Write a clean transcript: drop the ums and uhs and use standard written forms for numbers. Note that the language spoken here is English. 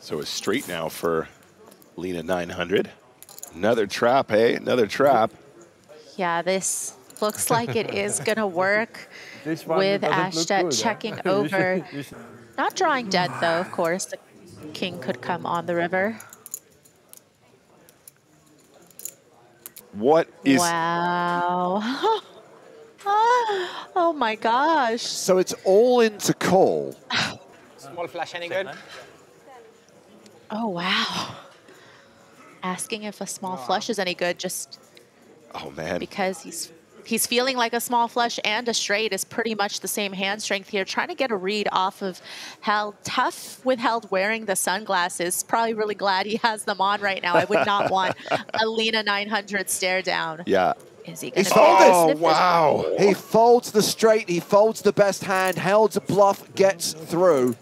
So it's straight now for Lena900. Another trap, hey? Another trap. Yeah, this looks like it is going to work with Astedt checking over. Not drawing dead, though, of course. The king could come on the river. What is... Wow. Oh, my gosh. So it's all into call. Small flash, any good? Oh, wow. Asking if a small flush is any good just... Oh, man. Because he's feeling like a small flush and a straight is pretty much the same hand strength here. Trying to get a read off of Held. Tough with Held wearing the sunglasses. Probably really glad he has them on right now. I would not want a Lena900 stare down. Yeah. Is he going to fold this? Oh, wow. He folds the straight. He folds the best hand. Held's bluff gets through.